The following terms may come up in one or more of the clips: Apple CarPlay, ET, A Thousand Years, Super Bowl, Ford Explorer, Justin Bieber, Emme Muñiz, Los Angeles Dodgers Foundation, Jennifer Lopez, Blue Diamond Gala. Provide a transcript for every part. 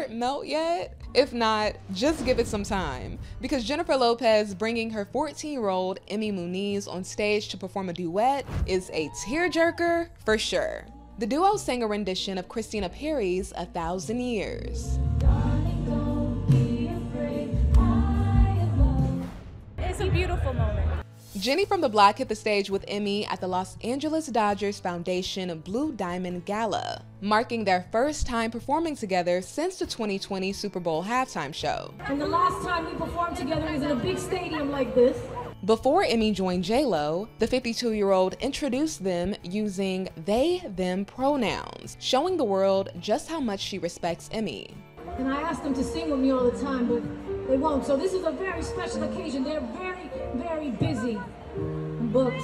heart melt yet? If not, just give it some time, because Jennifer Lopez bringing her 14-year-old Emme Muñiz on stage to perform a duet is a tearjerker for sure. The duo sang a rendition of Christina Perri's A Thousand Years. It's a beautiful moment. Jenny from the block hit the stage with Emme at the Los Angeles Dodgers Foundation Blue Diamond Gala, marking their first time performing together since the 2020 Super Bowl halftime show. And the last time we performed together is in a big stadium like this. Before Emme joined J-Lo, the 52-year-old introduced them using they/them pronouns, showing the world just how much she respects Emme. And I ask them to sing with me all the time, but they won't. So this is a very special occasion. They're very busy, booked,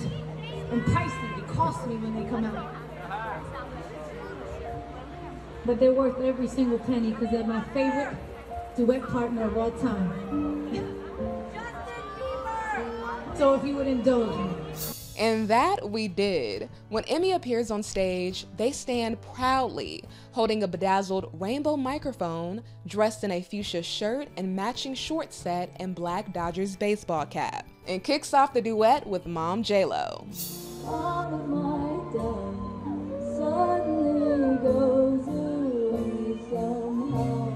and pricey. They cost me when they come out. But they're worth every single penny because they're my favorite duet partner of all time. Justin Bieber! So if you would indulge me. And that we did. When Emme appears on stage, they stand proudly, holding a bedazzled rainbow microphone, dressed in a fuchsia shirt and matching short set and black Dodgers baseball cap, and kicks off the duet with Mom J-Lo. All of my day suddenly goes away somehow.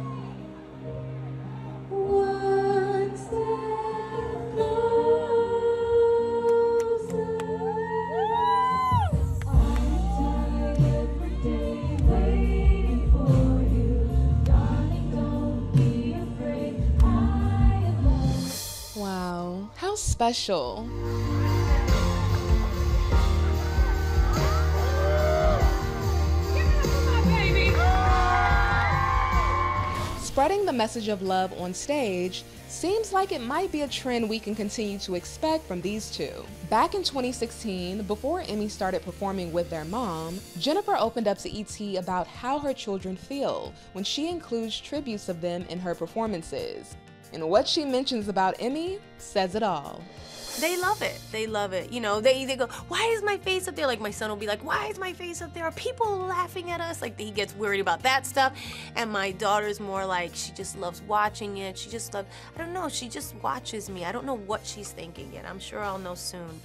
How special. Spreading the message of love on stage seems like it might be a trend we can continue to expect from these two. Back in 2016, before Emme started performing with their mom, Jennifer opened up to ET about how her children feel when she includes tributes of them in her performances. And what she mentions about Emme says it all. They love it. They love it. You know, they go, why is my face up there? Like, my son will be like, why is my face up there? Are people laughing at us? Like, he gets worried about that stuff. And my daughter's more like, she just loves watching it. She just loves, I don't know, she just watches me. I don't know what she's thinking yet. I'm sure I'll know soon.